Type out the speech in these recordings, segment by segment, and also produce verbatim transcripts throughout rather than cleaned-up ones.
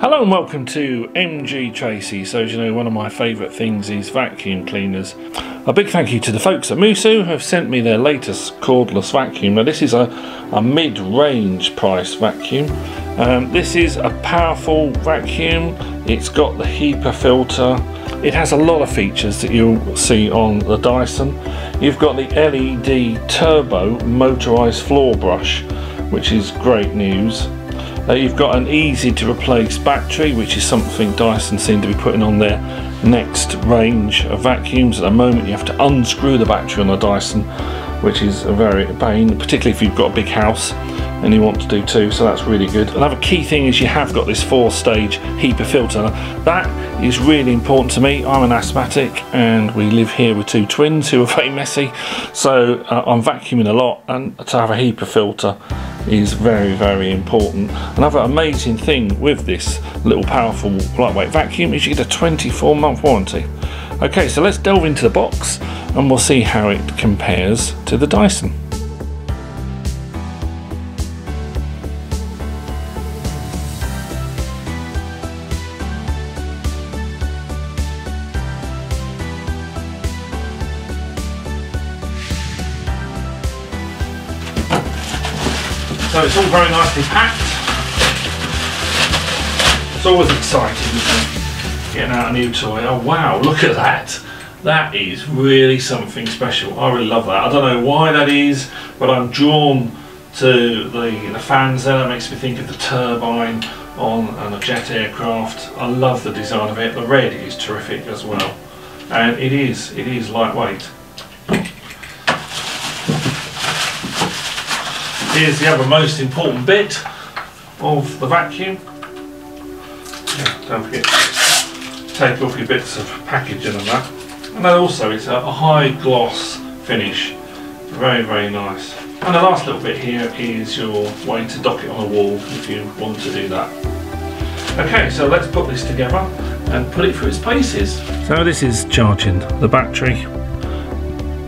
Hello and welcome to M G Tracy. So as you know, one of my favourite things is vacuum cleaners. A big thank you to the folks at Moosoo who have sent me their latest cordless vacuum. Now this is a, a mid-range price vacuum. Um, this is a powerful vacuum. It's got the HEPA filter. It has a lot of features that you'll see on the Dyson. You've got the L E D turbo motorised floor brush, which is great news. Uh, you've got an easy to replace battery, which is something Dyson seem to be putting on their next range of vacuums. At the moment you have to unscrew the battery on the Dyson, which is a very pain, particularly if you've got a big house and you want to do two, so that's really good. Another key thing is you have got this four stage HEPA filter. That is really important to me. I'm an asthmatic and we live here with two twins who are very messy, so uh, I'm vacuuming a lot, and to have a HEPA filter is very very important. Another amazing thing with this little powerful lightweight vacuum is you get a twenty-four month warranty. Okay, so let's delve into the box and we'll see how it compares to the Dyson. So it's all very nicely packed. It's always exciting getting out a new toy. Oh wow, look at that. That is really something special. I really love that. I don't know why that is, but I'm drawn to the, the fans there. That makes me think of the turbine on a jet aircraft. I love the design of it. The red is terrific as well. And it is, it is lightweight. Here's the other most important bit of the vacuum. Yeah, don't forget to take off your bits of packaging and that. And then also it's a high gloss finish. Very, very nice. And the last little bit here is your way to dock it on a wall if you want to do that. Okay, so let's put this together and put it through its paces. So this is charging the battery.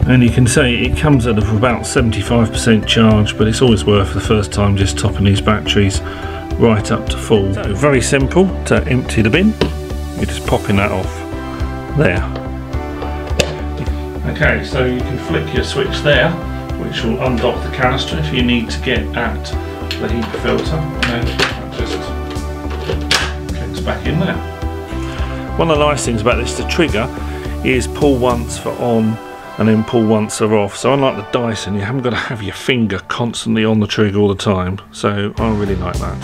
And you can see it comes out of about seventy-five percent charge, but it's always worth the first time just topping these batteries right up to full. So very simple to empty the bin. You're just popping that off there. Okay, so you can flick your switch there, which will undock the canister if you need to get at the HEPA filter, and then just clicks back in there. One of the nice things about this, the trigger, is pull once for on and then pull once they're off. So unlike the Dyson, you haven't got to have your finger constantly on the trigger all the time. So I really like that.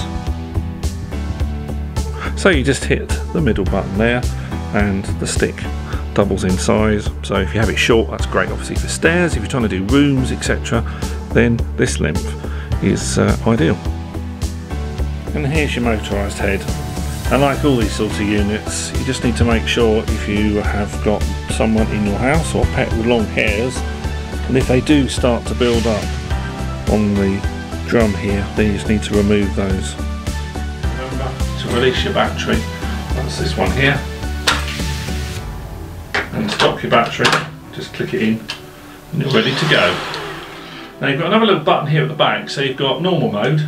So you just hit the middle button there and the stick doubles in size. So if you have it short, that's great obviously for stairs. If you're trying to do rooms, et cetera, then this length is uh, ideal. And here's your motorised head. And like all these sorts of units, you just need to make sure if you have got someone in your house or a pet with long hairs, and if they do start to build up on the drum here, then you just need to remove those. Remember to release your battery. That's this one here. And stop your battery. Just click it in and you're ready to go. Now you've got another little button here at the back, so you've got normal mode,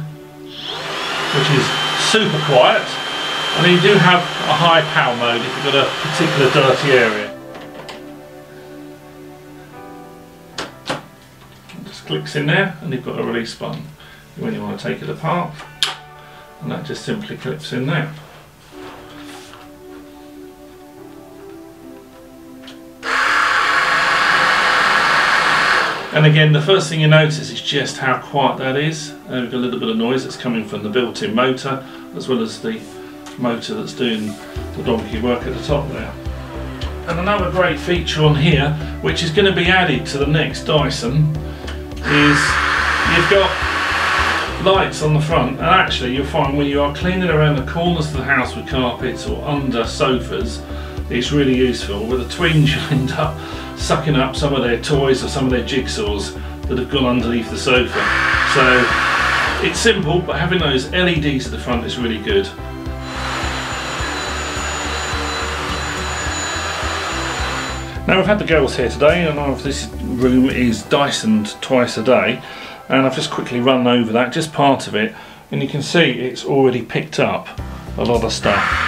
which is super quiet. And then you do have a high power mode if you've got a particular dirty area. It just clicks in there and you've got a release button when you want to take it apart. And that just simply clips in there. And again, the first thing you notice is just how quiet that is. Uh, we've got a little bit of noise that's coming from the built-in motor as well as the motor that's doing the donkey work at the top there. And another great feature on here, which is going to be added to the next Dyson, is you've got lights on the front. And actually you'll find when you are cleaning around the corners of the house with carpets or under sofas, it's really useful. With a twinge you'll end up sucking up some of their toys or some of their jigsaws that have gone underneath the sofa. So it's simple, but having those L E Ds at the front is really good. Now we've had the girls here today, and I've, this room is Dysoned twice a day, and I've just quickly run over that, just part of it, and you can see it's already picked up a lot of stuff.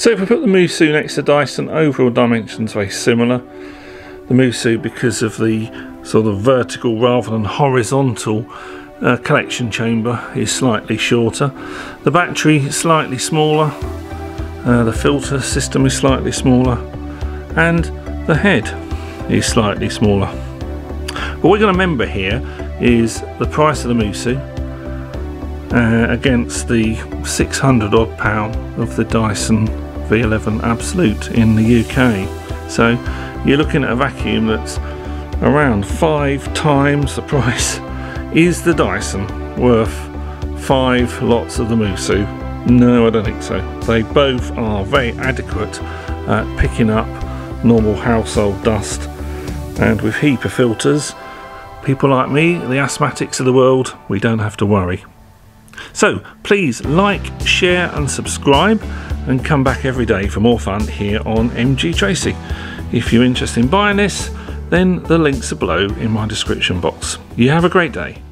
So if we put the Moosoo next to Dyson, overall dimensions very similar. The Moosoo, because of the sort of vertical rather than horizontal uh, collection chamber, is slightly shorter. The battery is slightly smaller, uh, the filter system is slightly smaller, and the head is slightly smaller. What we're going to remember here is the price of the Moosoo Uh, against the six hundred odd pound of the Dyson V eleven Absolute in the U K. So you're looking at a vacuum that's around five times the price. Is the Dyson worth five lots of the Moosoo? No, I don't think so. They both are very adequate at picking up normal household dust, and with HEPA filters, people like me, the asthmatics of the world, we don't have to worry. So please like, share and subscribe, and come back every day for more fun here on M G Tracy. If you're interested in buying this, then the links are below in my description box. You have a great day.